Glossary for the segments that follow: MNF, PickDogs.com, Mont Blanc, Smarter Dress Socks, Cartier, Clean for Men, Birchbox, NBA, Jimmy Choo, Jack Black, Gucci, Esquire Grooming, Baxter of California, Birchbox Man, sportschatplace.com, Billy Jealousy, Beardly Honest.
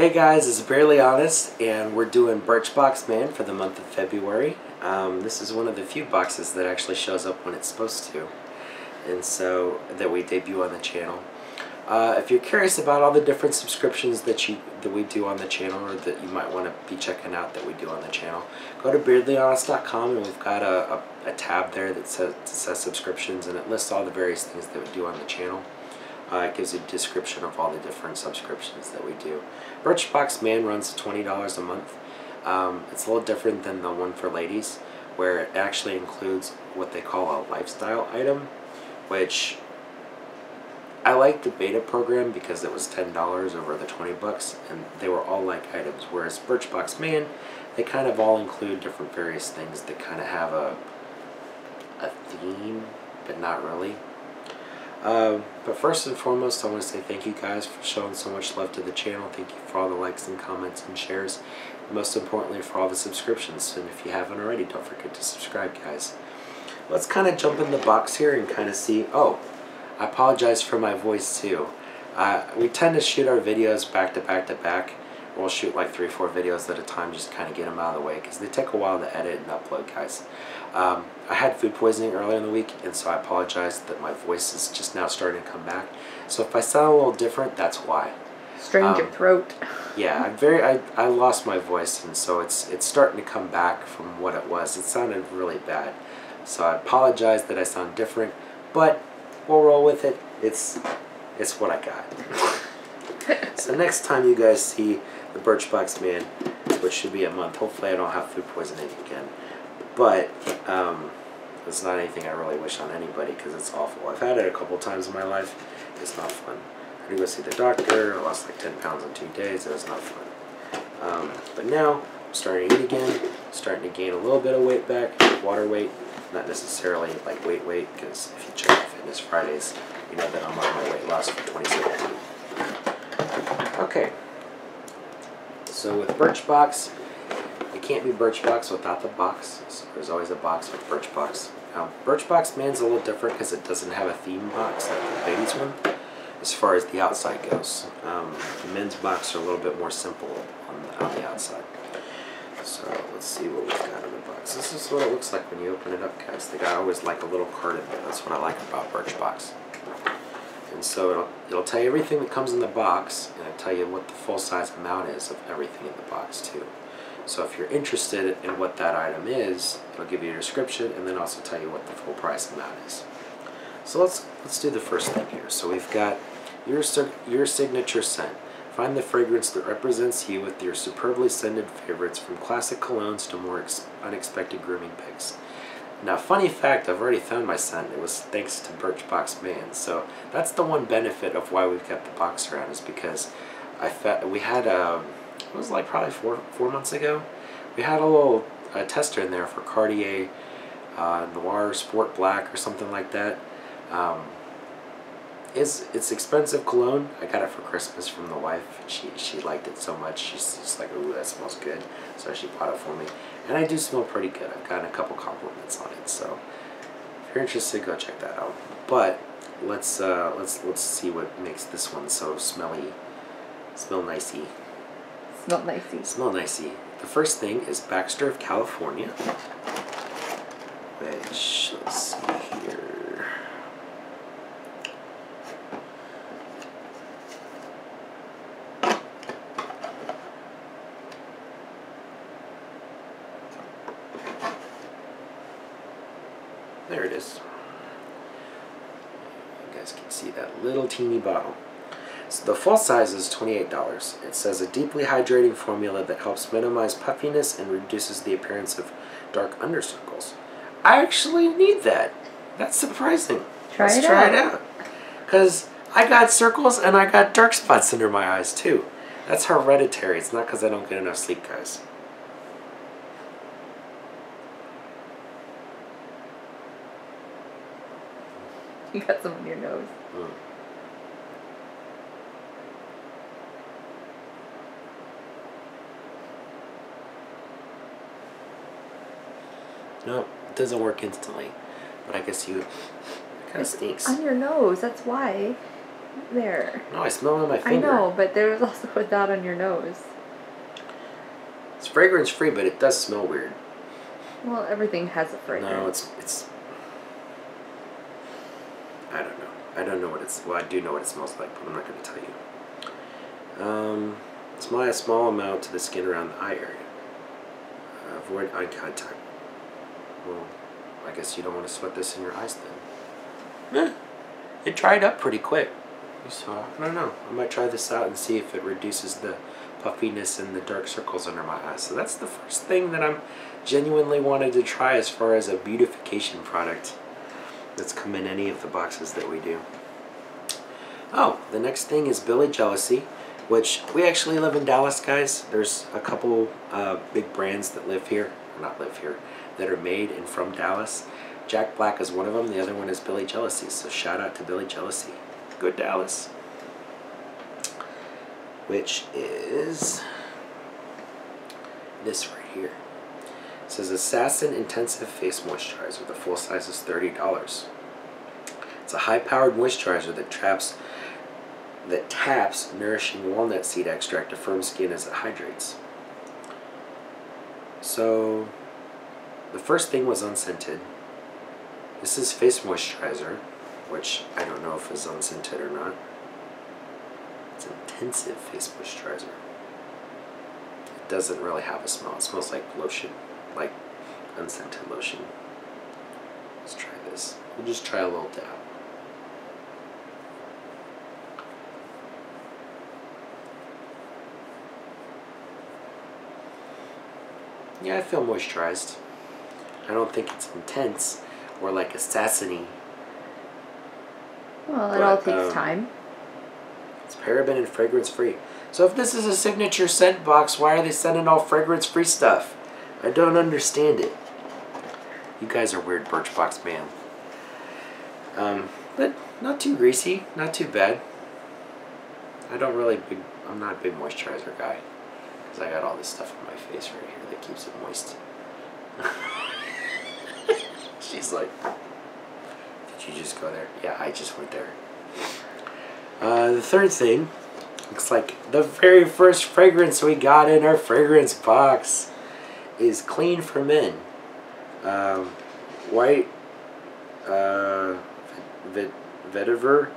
Hey guys, it's Beardly Honest, and we're doing Birchbox Man for the month of February. This is one of the few boxes that actually shows up when it's supposed to, and so that we debut on the channel. If you're curious about all the different subscriptions that we do on the channel, or that you might want to be checking out that we do on the channel, go to beardlyhonest.com, and we've got a tab there that says subscriptions, and it lists all the various things that we do on the channel. It gives a description of all the different subscriptions that we do. Birchbox Man runs $20 a month. It's a little different than the one for ladies, where it actually includes what they call a lifestyle item, which I like the beta program because it was $10 over the 20 bucks, and they were all like items, whereas Birchbox Man, they kind of all include different various things that kind of have a theme, but not really. But first and foremost, I want to say thank you guys for showing so much love to the channel. Thank you for all the likes and comments and shares, and most importantly for all the subscriptions. And if you haven't already, don't forget to subscribe, guys. Let's kind of jump in the box here and kind of see. Oh, I apologize for my voice too. We tend to shoot our videos back to back to back. We'll shoot like 3 or 4 videos at a time, just kind of get them out of the way, because they take a while to edit and upload, guys. I had food poisoning earlier in the week, and so I apologize that my voice is just now starting to come back. So if I sound a little different, that's why. Strange in throat. Yeah, I lost my voice, and so it's starting to come back from what it was. It sounded really bad, so I apologize that I sound different, but we'll roll with it. It's what I got. So next time you guys see the Birchbox Man, which should be a month, hopefully I don't have food poisoning again, but it's not anything I really wish on anybody, because it's awful. I've had it a couple times in my life. It's not fun. I had to go see the doctor. I lost like 10 pounds in 2 days. It was not fun. But now I'm starting to eat again, starting to gain a little bit of weight back, water weight, not necessarily like weight, because if you check out Fitness Fridays, you know that I'm on my weight loss for 2017. Okay, so with Birchbox, it can't be Birchbox without the box, so there's always a box with Birchbox. Now, Birchbox Man's a little different because it doesn't have a theme box like the ladies one, as far as the outside goes. The men's box are a little bit more simple on the outside. So let's see what we've got in the box. This is what it looks like when you open it up, guys. They got always like a little card in there. That's what I like about Birchbox. And so it'll tell you everything that comes in the box, and it'll tell you what the full-size amount is of everything in the box, too. So if you're interested in what that item is, it'll give you a description, and then also tell you what the full price amount is. So let's do the first thing here. So we've got your signature scent. Find the fragrance that represents you with your superbly scented favorites, from classic colognes to more unexpected grooming picks. Now, funny fact, I've already found my scent. It was thanks to Birchbox Man. So that's the one benefit of why we've got the box around, is because it was like probably four months ago, we had a little tester in there for Cartier Noir Sport Black or something like that. It's expensive cologne. I got it for Christmas from the wife. She liked it so much. She's just like, ooh, that smells good. So she bought it for me. And I do smell pretty good. I've gotten a couple compliments on it. So if you're interested, go check that out. But let's see what makes this one so smelly. Smell nicey. Smell nicey. Smell nicey. The first thing is Baxter of California, which, let's see here. There it is. You guys can see that little teeny bottle. So the full size is $28. It says a deeply hydrating formula that helps minimize puffiness and reduces the appearance of dark undercircles. I actually need that. That's surprising. Let's try it out. Because I got circles and I got dark spots under my eyes too. That's hereditary. It's not because I don't get enough sleep, guys. You got some on your nose. Mm. No, it doesn't work instantly. But I guess it kind of stinks. On your nose, that's why. there. No, I smell it on my finger. I know, but there was also a dot on your nose. It's fragrance-free, but it does smell weird. Well, everything has a fragrance. No, it's... I don't know. I don't know what it's... Well, I do know what it smells like, but I'm not going to tell you. Apply a small amount to the skin around the eye area. Avoid eye contact. Well, I guess you don't want to sweat this in your eyes then. Eh, it dried up pretty quick. So, I don't know. I might try this out and see if it reduces the puffiness and the dark circles under my eyes. So that's the first thing that I'm genuinely wanted to try as far as a beautification product that's come in any of the boxes that we do. Oh, the next thing is Billy Jealousy, which we actually live in Dallas, guys. There's a couple big brands that live here, or not live here, that are made and from Dallas. Jack Black is one of them. The other one is Billy Jealousy. So shout out to Billy Jealousy. Good Dallas. Which is this right here. It says Assassin Intensive Face Moisturizer. The full size is $30. It's a high-powered moisturizer that taps nourishing walnut seed extract to firm skin as it hydrates. So the first thing was unscented. This is face moisturizer, which I don't know if it's unscented or not. It's intensive face moisturizer. It doesn't really have a smell. It smells like lotion, like unscented lotion. Let's try this. We'll just try a little dab. Yeah, I feel moisturized. I don't think it's intense or like assassin-y. Well, it all takes time. It's paraben and fragrance-free. So if this is a signature scent box, why are they sending all fragrance-free stuff? I don't understand it. You guys are weird, Birchbox Man. But not too greasy, not too bad. I'm not a big moisturizer guy. Because I got all this stuff on my face right here that keeps it moist. She's like, did you just go there? Yeah, I just went there. The third thing, looks like the very first fragrance we got in our fragrance box is Clean for Men. White vetiver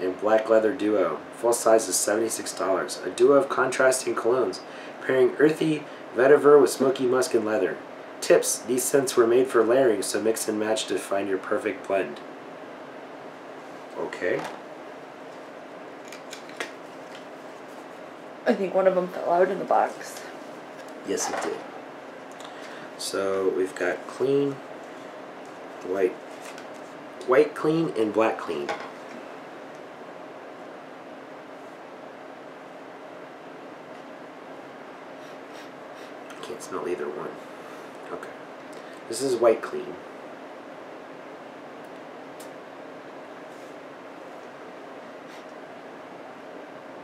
and black leather duo. Full size is $76. A duo of contrasting colognes, pairing earthy vetiver with smoky musk and leather. Tips: these scents were made for layering, so mix and match to find your perfect blend. Okay. I think one of them fell out in the box. Yes, it did. So we've got clean, white clean, and black clean. Can't smell either one. Okay. This is white clean.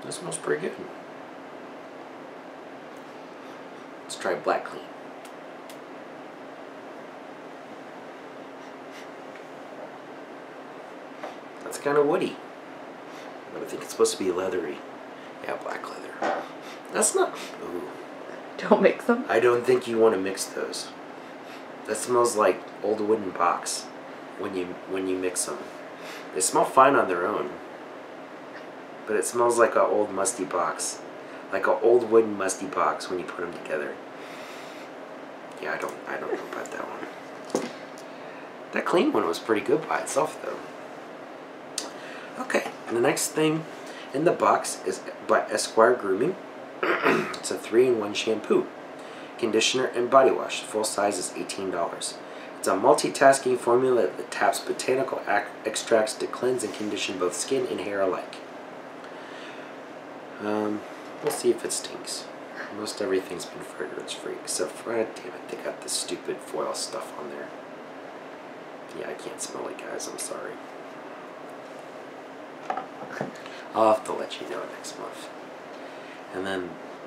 That smells pretty good. Let's try black clean. That's kind of woody. But I think it's supposed to be leathery. Yeah, black leather. That's not... Ooh. Don't mix them? I don't think you want to mix those. That smells like old wooden box when you mix them. They smell fine on their own. But it smells like an old musty box. Like an old wooden musty box when you put them together. Yeah, I don't know about that one. That clean one was pretty good by itself though. Okay, and the next thing in the box is by Esquire Grooming. It's a 3-in-1 shampoo, conditioner, and body wash. Full size is $18. It's a multitasking formula that taps botanical extracts to cleanse and condition both skin and hair alike. We'll see if it stinks. Most everything's been fragrance-free, except for, oh, damn it, they got this stupid foil stuff on there. Yeah, I can't smell it, guys. I'm sorry. I'll have to let you know next month. And then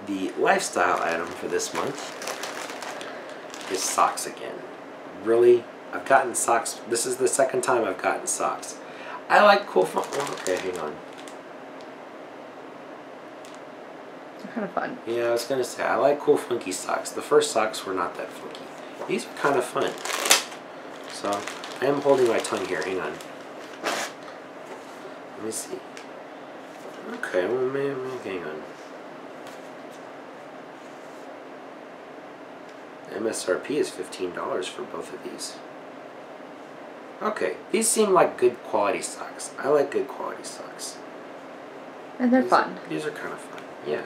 the lifestyle item for this month is socks again. Really, I've gotten socks. This is the second time I've gotten socks. I like cool... Oh, okay, hang on. kind of fun. Yeah, I was going to say, I like cool funky socks. The first socks were not that funky. These are kind of fun. So, I am holding my tongue here. Hang on. Let me see. Okay, well, maybe, hang on. MSRP is $15 for both of these. Okay, these seem like good quality socks. I like good quality socks. And they're fun. These are kind of fun, yeah.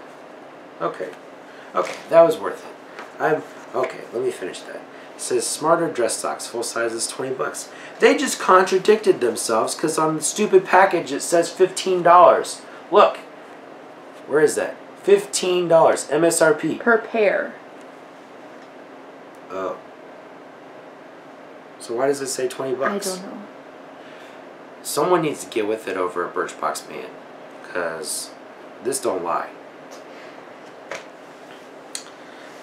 Okay. Okay, that was worth it. Okay, let me finish that. It says Smarter Dress Socks, full size is $20. They just contradicted themselves because on the stupid package it says $15. Look. Where is that? $15 MSRP. Per pair. Oh. So why does it say $20? I don't know. Someone needs to get with it over at Birchbox Man, because this don't lie.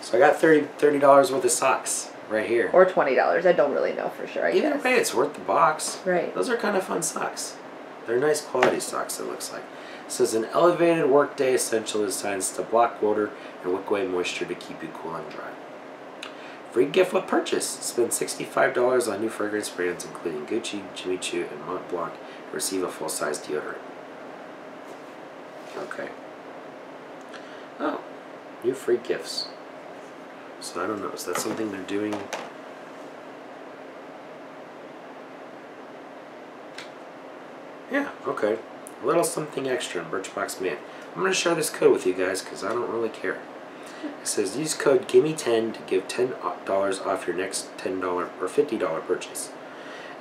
So I got $30 worth of socks right here. Or $20. I don't really know for sure, I guess. Either way, it's worth the box. Right. Those are kind of fun socks. They're nice quality socks, it looks like. It says, an elevated workday essential designs to block water and wick away moisture to keep you cool and dry. Free gift with purchase. Spend $65 on new fragrance brands including Gucci, Jimmy Choo, and Mont Blanc. Receive a full-size deodorant. Okay. Oh, new free gifts. So I don't know. Is that something they're doing? Yeah, okay. A little something extra in Birchbox Man. I'm going to share this code with you guys because I don't really care. It says, use code GIMME10 to give $10 off your next $10 or $50 purchase.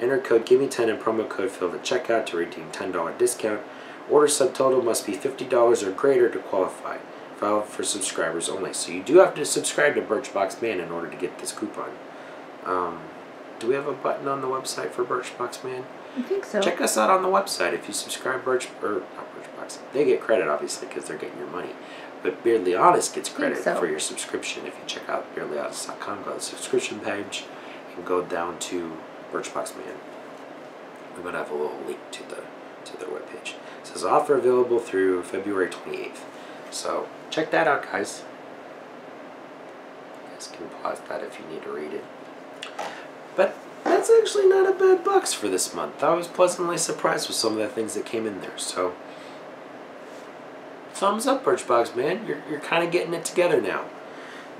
Enter code GIMME10 and promo code FILLED at checkout to redeem $10 discount. Order subtotal must be $50 or greater to qualify. Valid for subscribers only. So you do have to subscribe to Birchbox Man in order to get this coupon. Do we have a button on the website for Birchbox Man? I think so. Check us out on the website. If you subscribe not Birchbox, they get credit obviously because they're getting your money. But Beardly Honest gets credit for your subscription if you check out beardlyhonest.com. Go to the subscription page and go down to Birchbox Man. I'm gonna have a little link to their webpage. It says offer available through February 28th. So check that out, guys. You guys can pause that if you need to read it. But that's actually not a bad box for this month. I was pleasantly surprised with some of the things that came in there. So. Thumbs up, Birchbox Man. You're kind of getting it together now.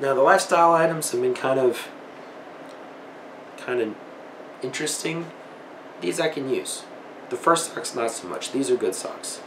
Now the lifestyle items have been kind of interesting. These I can use. The first socks not so much. These are good socks.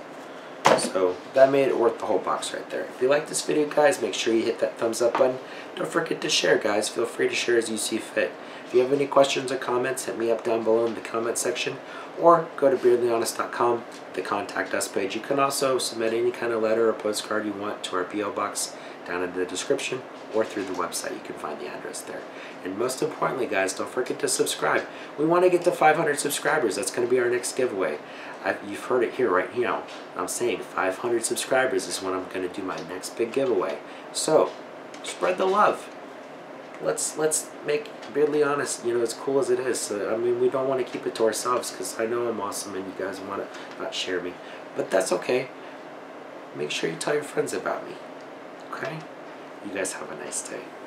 So that made it worth the whole box right there. If you like this video, guys, make sure you hit that thumbs up button. Don't forget to share, guys. Feel free to share as you see fit. If you have any questions or comments, hit me up down below in the comment section or go to beardlyhonest.com, the contact us page. You can also submit any kind of letter or postcard you want to our P.O. box down in the description or through the website. You can find the address there. And most importantly, guys, don't forget to subscribe. We want to get to 500 subscribers. That's going to be our next giveaway. You've heard it here right now. I'm saying 500 subscribers is when I'm going to do my next big giveaway. So, spread the love. Let's make Beardly Honest, you know, as cool as it is. So, I mean, we don't want to keep it to ourselves because I know I'm awesome and you guys want to not share me. But that's okay. Make sure you tell your friends about me. Okay? You guys have a nice day.